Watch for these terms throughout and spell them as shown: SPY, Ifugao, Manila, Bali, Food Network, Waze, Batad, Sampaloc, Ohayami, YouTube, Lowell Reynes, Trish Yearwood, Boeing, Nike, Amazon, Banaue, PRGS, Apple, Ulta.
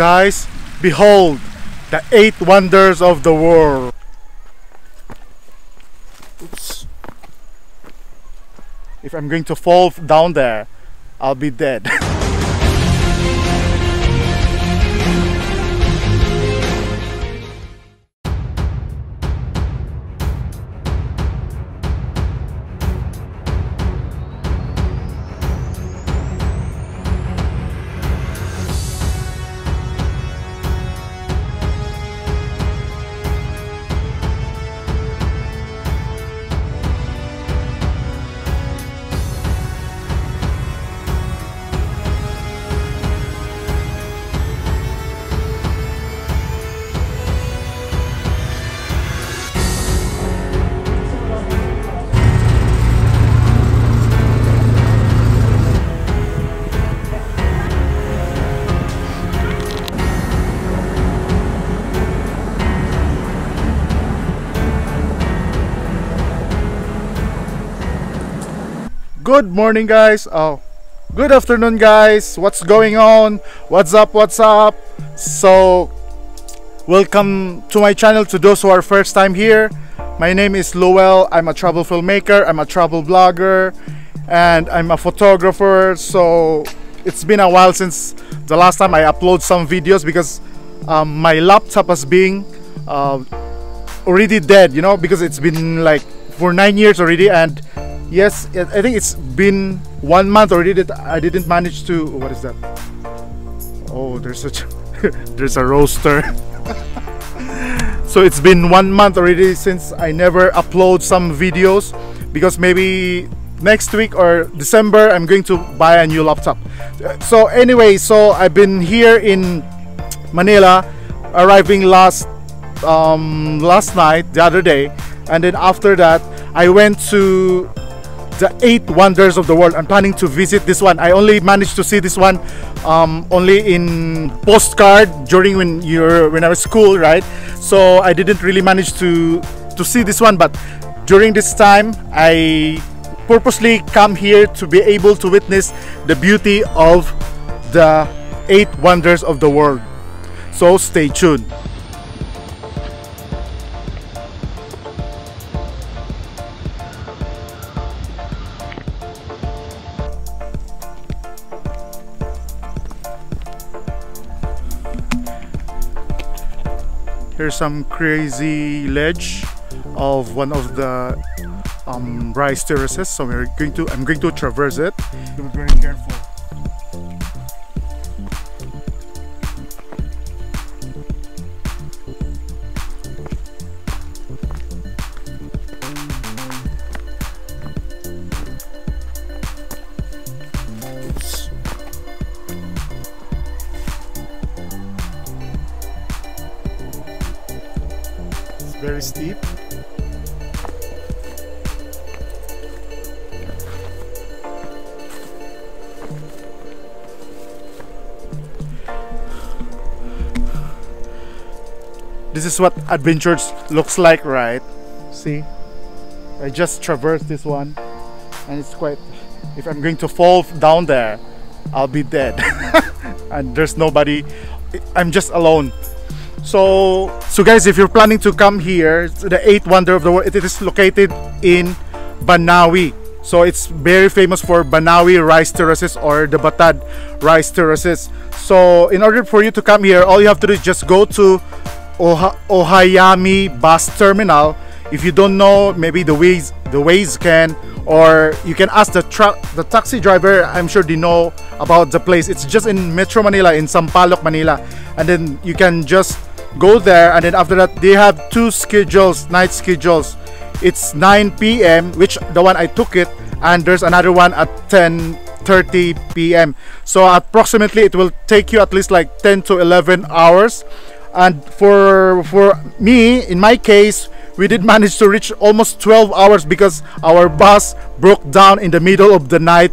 Guys, behold the 8 wonders of the world. Oops. If I'm going to fall down there, I'll be dead. Good morning, guys. Oh, good afternoon, guys. What's going on? What's up? What's up? So, welcome to my channel. To those who are first time here, my name is Lowell. I'm a travel filmmaker. I'm a travel blogger, and I'm a photographer. So it's been a while since the last time I upload some videos because my laptop has been already dead. You know, because it's been like for 9 years already, and yes, I think it's been 1 month already that I didn't manage to... What is that? Oh, there's such there's a roaster. So it's been 1 month already since I never upload some videos because maybe next week or December I'm going to buy a new laptop. So anyway, so I've been here in Manila, arriving last night, the other day, and then after that I went to the 8 wonders of the world. I'm planning to visit this one. I only managed to see this one only in postcard during when I was school, right? So I didn't really manage to see this one, but during this time I purposely come here to be able to witness the beauty of the 8 wonders of the world. So stay tuned. Here's some crazy ledge of one of the rice terraces, so I'm going to traverse it. Be very careful. Very steep. This is what adventures looks like, right? See, I just traversed this one and it's quite... If I'm going to fall down there, I'll be dead. And there's nobody, I'm just alone. So guys, if you're planning to come here to the 8th wonder of the world, it is located in Banaue. So it's very famous for Banaue rice terraces or the Batad rice terraces. So in order for you to come here, all you have to do is just go to Ohayami bus terminal. If you don't know, maybe the Waze can, or you can ask the taxi driver. I'm sure they know about the place. It's just in Metro Manila, in Sampaloc, Manila, and then you can just go there, and then after that they have 2 schedules, night schedules. It's 9 p.m. which the one I took it, and there's another one at 10:30 p.m. so approximately it will take you at least like 10 to 11 hours. And for me, in my case, we did manage to reach almost 12 hours because our bus broke down in the middle of the night,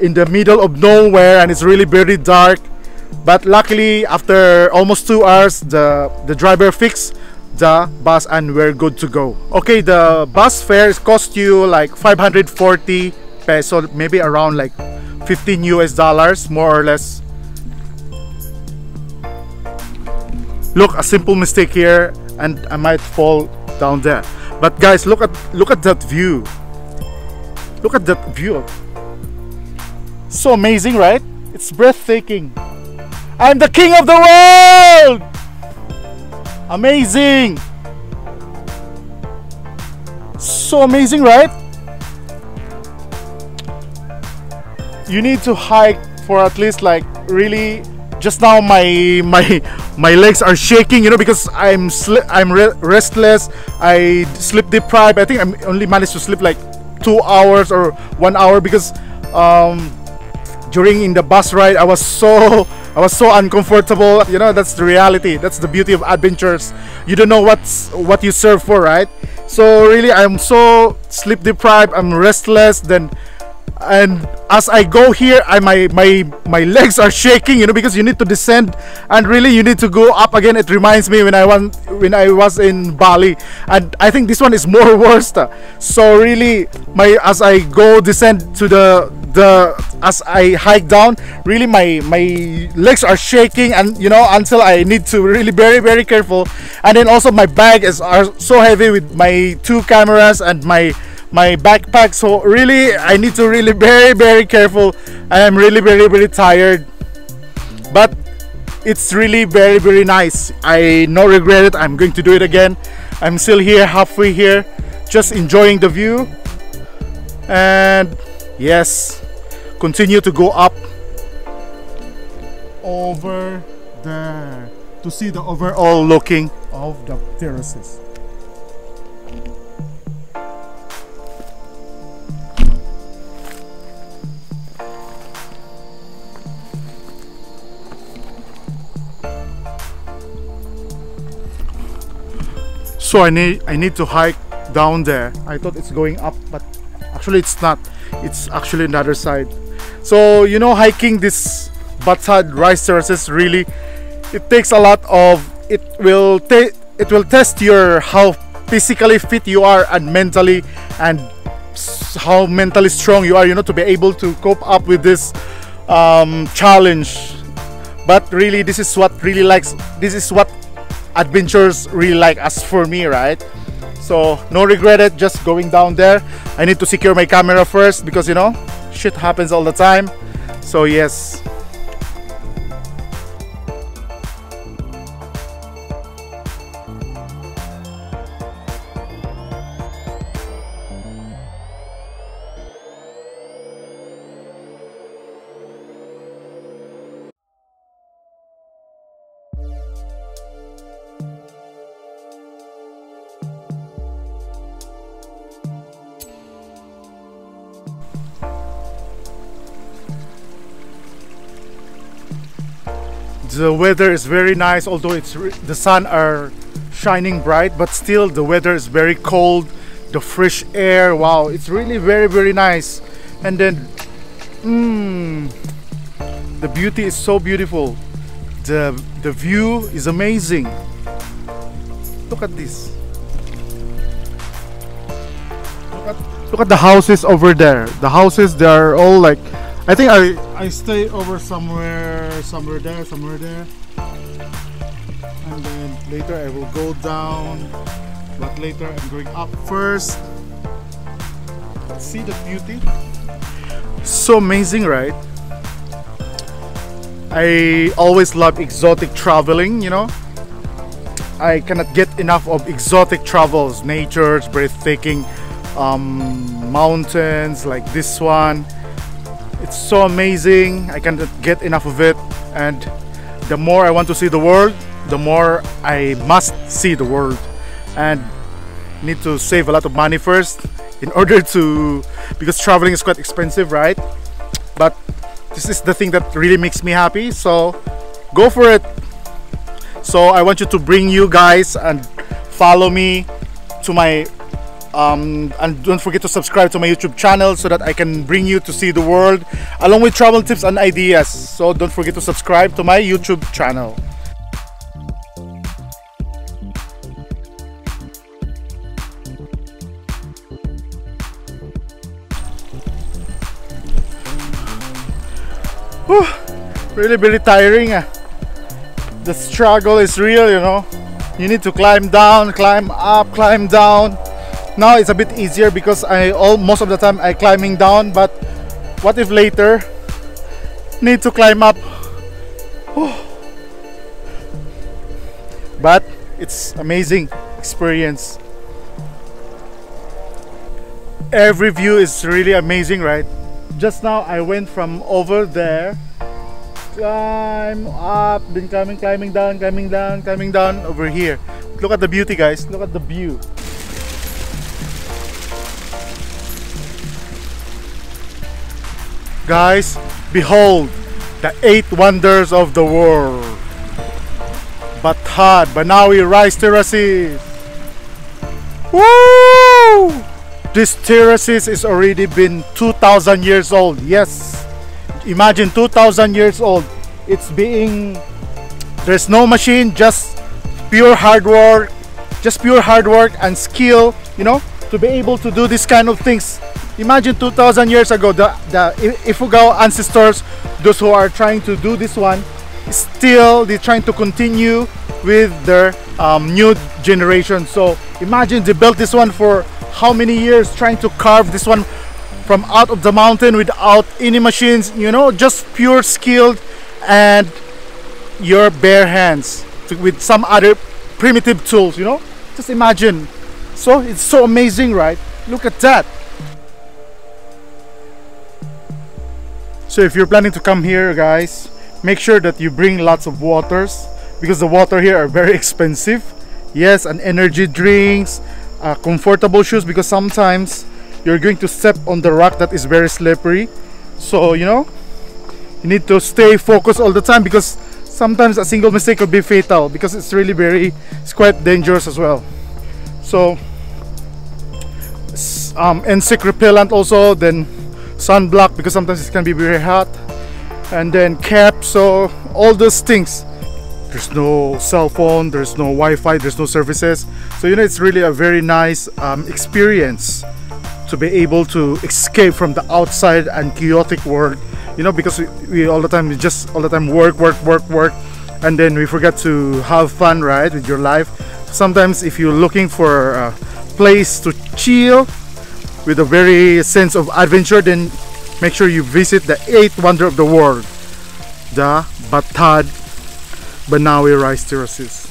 in the middle of nowhere, and it's really very dark. But luckily, after almost 2 hours, the driver fixed the bus and we're good to go. Okay, the bus fare cost you like 540 pesos, maybe around like $15 US, more or less. look, a simple mistake here and I might fall down there. But guys, look at that view. Look at that view. So amazing, right? It's breathtaking. I'm the king of the world. Amazing. So amazing, right? You need to hike for at least like really. Just now my legs are shaking, you know, because I'm restless. I sleep deprived. I think I only managed to sleep like 2 hours or 1 hour because during the bus ride I was so uncomfortable. You know, that's the reality. That's the beauty of adventures. You don't know what you serve for, right? So really, I'm so sleep deprived. I'm restless. And as I go here, my legs are shaking, you know, because you need to descend and really you need to go up again. It reminds me when I was in Bali, and I think this one is more worse. So really, as I hike down, really my legs are shaking, and you know, until I need to really very very careful. And then also my bag are so heavy with my 2 cameras and my backpack, so really I need to really very very careful. I am really very very tired, but it's really very very nice. I no regret it. I'm going to do it again. I'm still here, halfway here, just enjoying the view, and yes, continue to go up over there to see the overall looking of the terraces. So I need to hike down there. I thought it's going up, but actually it's not. It's actually another side. So you know, hiking this Batad rice terraces, really, it takes a lot of. It will test your how physically fit you are and mentally, and how mentally strong you are. You know, to be able to cope up with this challenge. But really, this is what really likes. This is what adventures really like, as for me, right? So no regret it, just going down there. I need to secure my camera first because, you know, shit happens all the time. So yes. The weather is very nice, although the sun are shining bright, but still the weather is very cold. The fresh air, wow, it's really very very nice. And then the beauty is so beautiful. The view is amazing. Look at this. Look at the houses over there. The houses, they are all like, I think I stay over somewhere there, and then later I will go down, but later I'm going up first. See the beauty, so amazing, right? I always love exotic traveling, you know. I cannot get enough of exotic travels, nature's breathtaking mountains like this one. It's so amazing. I cannot get enough of it, and the more I want to see the world, the more I must see the world, and need to save a lot of money first in order to, because traveling is quite expensive, right? But this is the thing that really makes me happy, so go for it. So I want you to bring you guys and follow me to my and don't forget to subscribe to my YouTube channel so that I can bring you to see the world along with travel tips and ideas. So don't forget to subscribe to my YouTube channel. Whew, really very tiring. the struggle is real, you know. You need to climb down, climb up, climb down. Now it's a bit easier because most of the time I climbing down, but what if later need to climb up? But it's amazing experience. Every view is really amazing, right? Just now I went from over there, climb up, been climbing down, climbing down over here. Look at the beauty, guys. Look at the view. Guys, behold the 8 wonders of the world. Batad, Banaue rice terraces. Woo! This terraces is already been 2,000 years old. Yes, imagine 2,000 years old. It's being, there's no machine, just pure hard work, and skill, you know, to be able to do this kind of things. Imagine 2,000 years ago, the Ifugaos ancestors, those who are trying to do this one, still they're trying to continue with their new generation. So imagine they built this one for how many years, trying to carve this one from out of the mountain without any machines, you know, just pure skilled and your bare hands with some other primitive tools, you know, just imagine. So it's so amazing, right? Look at that. So if you're planning to come here, guys, make sure that you bring lots of waters because the water here are very expensive. Yes, and energy drinks, comfortable shoes, because sometimes you're going to step on the rock that is very slippery. So, you know, you need to stay focused all the time because sometimes a single mistake could be fatal because it's really it's quite dangerous as well. So, insect repellent also, then sunblock because sometimes it can be very hot, and then cap, so all those things. There's no cell phone, there's no Wi-Fi, there's no services, so you know it's really a very nice experience to be able to escape from the outside and chaotic world, you know, because we all the time work, work, and then we forget to have fun, right, with your life. Sometimes if you're looking for a place to chill with a very sense of adventure, then make sure you visit the 8th wonder of the world, the Batad Banaue rice terraces.